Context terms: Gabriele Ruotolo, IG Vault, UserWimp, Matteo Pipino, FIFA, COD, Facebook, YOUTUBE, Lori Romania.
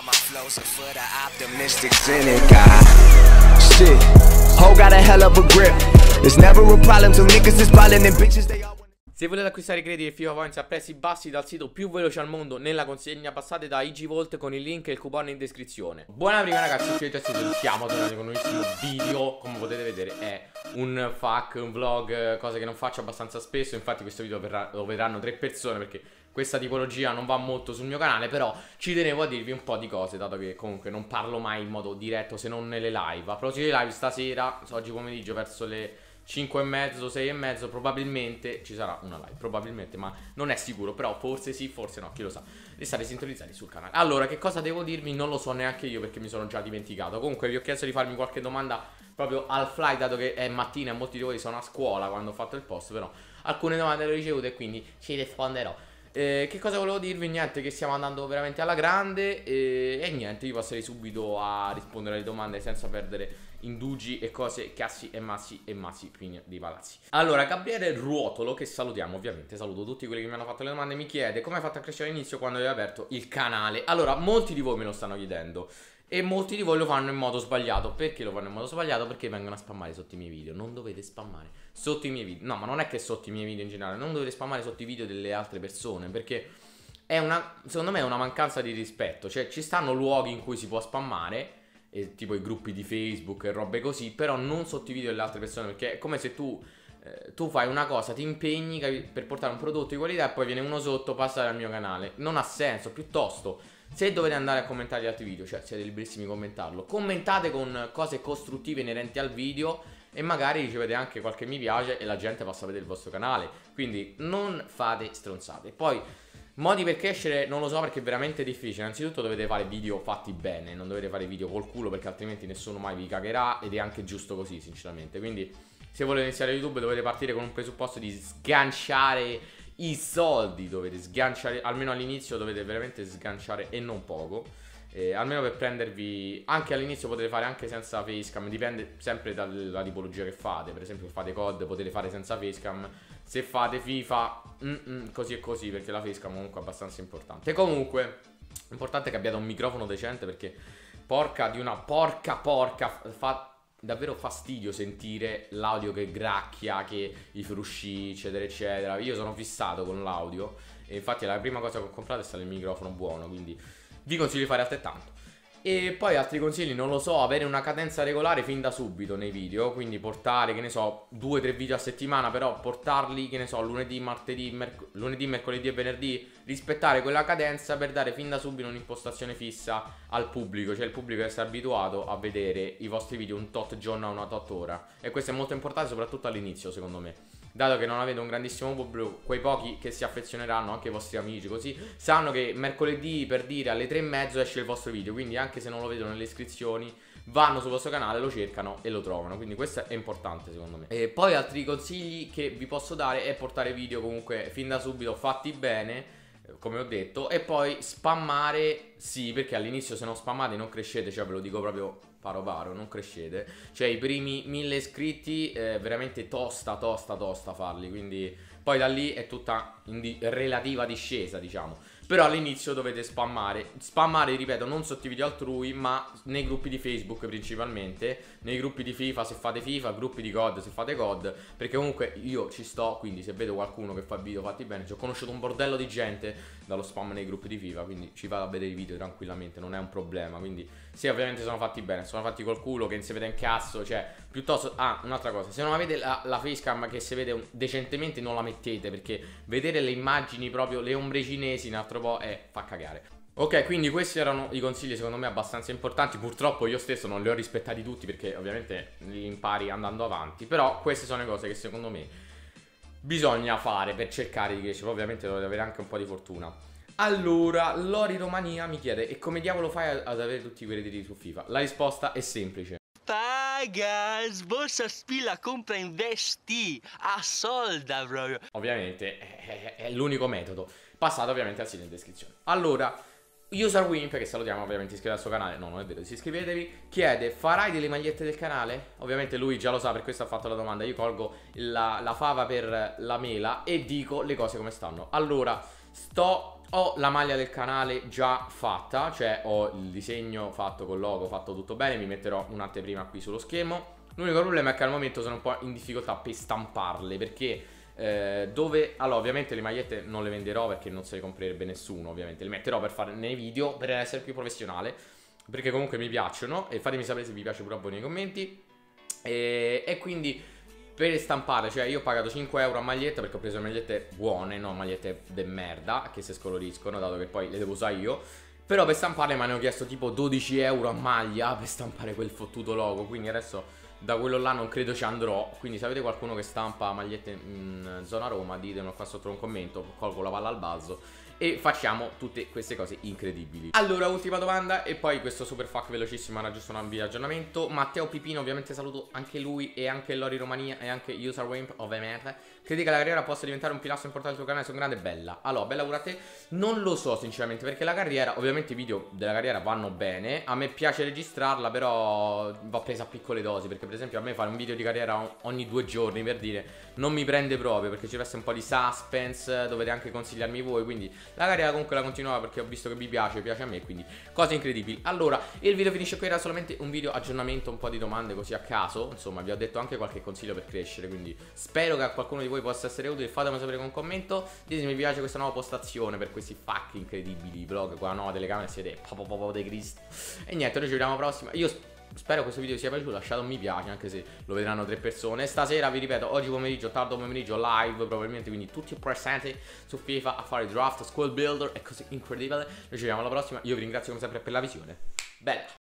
Se volete acquistare i crediti FIFA Points a prezzi bassi dal sito più veloce al mondo nella consegna, passate da IG Vault con il link e il coupon in descrizione. Buona prima ragazzi, ci salutiamo, tornate con un nuovo video. Come potete vedere è un fuck, un vlog, cose che non faccio abbastanza spesso. Infatti questo video lo vedranno 3 persone perché questa tipologia non va molto sul mio canale, però ci tenevo a dirvi un po' di cose, dato che comunque non parlo mai in modo diretto se non nelle live. A proposito di live, stasera, oggi pomeriggio verso le 5:30, 6:30 probabilmente ci sarà una live, probabilmente, ma non è sicuro, però forse sì, forse no, chi lo sa. Restate sintonizzati sul canale. Allora, che cosa devo dirvi? Non lo so neanche io perché mi sono già dimenticato. Comunque vi ho chiesto di farmi qualche domanda proprio al fly, dato che è mattina e molti di voi sono a scuola quando ho fatto il post, però alcune domande le ho ricevute e quindi ci risponderò. Che cosa volevo dirvi? Niente, che stiamo andando veramente alla grande e niente, io passerei subito a rispondere alle domande senza perdere indugi e cose, cazzi e massi pigna dei palazzi. Allora, Gabriele Ruotolo, che salutiamo ovviamente, saluto tutti quelli che mi hanno fatto le domande, mi chiede come hai fatto a crescere all'inizio quando avevi aperto il canale. Allora, molti di voi me lo stanno chiedendo e molti di voi lo fanno in modo sbagliato. Perché lo fanno in modo sbagliato? Perché vengono a spammare sotto i miei video. Non dovete spammare sotto i miei video. No, ma non è che sotto i miei video in generale, non dovete spammare sotto i video delle altre persone, perché è una, secondo me è una mancanza di rispetto. Cioè ci stanno luoghi in cui si può spammare, tipo i gruppi di Facebook e robe così, però non sotto i video delle altre persone, perché è come se tu fai una cosa, ti impegni per portare un prodotto di qualità e poi viene uno sotto, passa dal mio canale. Non ha senso. Piuttosto, se dovete andare a commentare gli altri video, cioè siete liberissimi di commentarlo, commentate con cose costruttive inerenti al video e magari ricevete anche qualche mi piace e la gente passa a vedere il vostro canale. Quindi non fate stronzate. Poi modi per crescere non lo so, perché è veramente difficile. Innanzitutto dovete fare video fatti bene, non dovete fare video col culo, perché altrimenti nessuno mai vi cagherà, ed è anche giusto così sinceramente. Quindi se volete iniziare YouTube dovete partire con un presupposto di sganciare i soldi, dovete sganciare, almeno all'inizio dovete veramente sganciare e non poco, almeno per prendervi, anche all'inizio potete fare anche senza facecam, dipende sempre dalla tipologia che fate. Per esempio se fate COD potete fare senza facecam, se fate FIFA così e così, perché la facecam comunque è abbastanza importante. Comunque l'importante è che abbiate un microfono decente, perché porca di una porca fa davvero fastidio sentire l'audio che gracchia, che i frusci eccetera eccetera. Io sono fissato con l'audio e infatti la prima cosa che ho comprato è stato il microfono buono, quindi vi consiglio di fare altrettanto. E poi altri consigli, non lo so, avere una cadenza regolare fin da subito nei video, quindi portare, che ne so, 2-3 video a settimana, però portarli, che ne so, lunedì, martedì, mercoledì e venerdì, rispettare quella cadenza per dare fin da subito un'impostazione fissa al pubblico, cioè il pubblico deve essere abituato a vedere i vostri video un tot giorno a una tot ora, e questo è molto importante soprattutto all'inizio secondo me. Dato che non avete un grandissimo pubblico, quei pochi che si affezioneranno, anche i vostri amici così, sanno che mercoledì per dire alle 3:30 esce il vostro video, quindi anche se non lo vedono nelle iscrizioni vanno sul vostro canale, lo cercano e lo trovano, quindi questo è importante secondo me. E poi altri consigli che vi posso dare è portare video comunque fin da subito fatti bene, come ho detto, e poi spammare sì, perché all'inizio se non spammate non crescete, cioè ve lo dico proprio paro paro, non crescete, cioè i primi 1000 iscritti veramente tosta farli, quindi poi da lì è tutta in relativa discesa diciamo, però all'inizio dovete spammare, ripeto, non sotto i video altrui ma nei gruppi di Facebook principalmente, nei gruppi di FIFA se fate FIFA, gruppi di COD se fate COD, perché comunque io ci sto, quindi se vedo qualcuno che fa video fatti bene, cioè, ho conosciuto un bordello di gente dallo spam nei gruppi di FIFA, quindi ci vado a vedere i video tranquillamente, non è un problema, quindi sì ovviamente sono fatti bene, sono fatti col culo, che non si vede un cazzo, cioè piuttosto, un'altra cosa, se non avete la facecam che si vede decentemente non la mettete, perché vedere le immagini proprio, le ombre cinesi in altro po' fa cagare. Ok, quindi questi erano i consigli secondo me abbastanza importanti, purtroppo io stesso non li ho rispettati tutti perché ovviamente li impari andando avanti, però queste sono le cose che secondo me bisogna fare per cercare di crescere, ovviamente dovete avere anche un po' di fortuna. Allora, Lori Romania mi chiede: e come diavolo fai ad avere tutti i crediti su FIFA? La risposta è semplice. Paga, sborsa, spilla, compra, investi a solda proprio. Ovviamente è l'unico metodo. Passate ovviamente al sito in descrizione. Allora, UserWimp, che salutiamo ovviamente, iscrivetevi al suo canale, no non è vero, si iscrivetevi, chiede: farai delle magliette del canale? Ovviamente lui già lo sa, per questo ha fatto la domanda, io colgo la fava per la mela e dico le cose come stanno. Allora, sto Ho la maglia del canale già fatta, cioè ho il disegno fatto col logo, fatto tutto bene, mi metterò un'anteprima qui sullo schermo. L'unico problema è che al momento sono un po' in difficoltà per stamparle, perché allora ovviamente le magliette non le venderò perché non se le comprerebbe nessuno, ovviamente le metterò per fare nei video, per essere più professionale, perché comunque mi piacciono, e fatemi sapere se vi piace pure a voi nei commenti. E quindi per stampare, cioè io ho pagato 5 euro a maglietta perché ho preso magliette buone, non magliette de merda che si scoloriscono, dato che poi le devo usare io. Però per stamparle mi hanno chiesto tipo 12 euro a maglia per stampare quel fottuto logo, quindi adesso da quello là non credo ci andrò. Quindi se avete qualcuno che stampa magliette in zona Roma, ditemelo qua sotto un commento, colgo la palla al balzo e facciamo tutte queste cose incredibili. Allora, ultima domanda e poi questo super fuck velocissimo era giusto un aggiornamento. Matteo Pipino, ovviamente saluto anche lui, e anche Lori Romania e anche UserWimp, ovviamente. Credi che la carriera possa diventare un pilastro importante del tuo canale? Sono grande e bella. Allora, bella pure a te. Non lo so sinceramente, perché la carriera, ovviamente i video della carriera vanno bene, a me piace registrarla, però va presa a piccole dosi, perché per esempio a me fare un video di carriera ogni 2 giorni, per dire, non mi prende proprio, perché ci deve essere un po' di suspense, dovete anche consigliarmi voi, quindi la carriera comunque la continuava perché ho visto che vi piace, piace a me, quindi cose incredibili. Allora, il video finisce qui, era solamente un video aggiornamento, un po' di domande così a caso. Insomma, vi ho detto anche qualche consiglio per crescere, quindi spero che a qualcuno di voi possa essere utile. Fatemelo sapere con un commento, ditemi se vi piace questa nuova postazione per questi fuck incredibili vlog con la nuova telecamera, siete papapapa dei Cristo. E niente, noi ci vediamo alla prossima. Io spero questo video vi sia piaciuto, lasciate un mi piace anche se lo vedranno 3 persone. Stasera, vi ripeto, oggi pomeriggio, tardo pomeriggio, live probabilmente, quindi tutti presenti su FIFA a fare draft, squad builder e cose incredibili. Noi ci vediamo alla prossima, io vi ringrazio come sempre per la visione, bella!